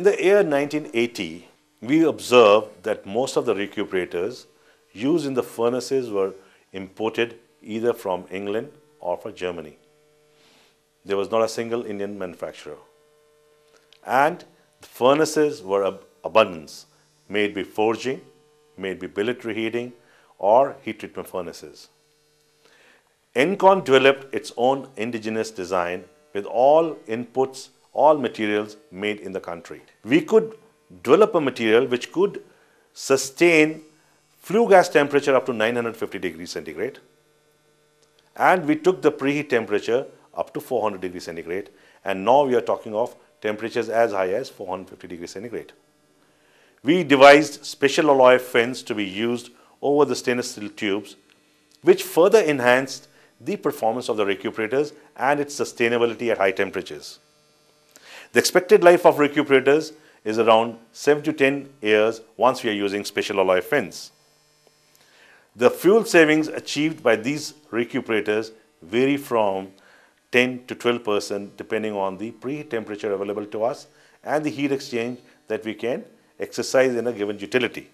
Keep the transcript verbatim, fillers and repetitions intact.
In the year nineteen eighty, we observed that most of the recuperators used in the furnaces were imported either from England or from Germany. There was not a single Indian manufacturer. And the furnaces were ab abundance, may it be forging, may it be billet reheating or heat treatment furnaces. Encon developed its own indigenous design with all inputs, all materials made in the country. We could develop a material which could sustain flue gas temperature up to nine hundred fifty degrees centigrade, and we took the preheat temperature up to four hundred degrees centigrade, and now we are talking of temperatures as high as four hundred fifty degrees centigrade. We devised special alloy fins to be used over the stainless steel tubes, which further enhanced the performance of the recuperators and its sustainability at high temperatures. The expected life of recuperators is around seven to ten years once we are using special alloy fins. The fuel savings achieved by these recuperators vary from ten to twelve percent depending on the preheat temperature available to us and the heat exchange that we can exercise in a given utility.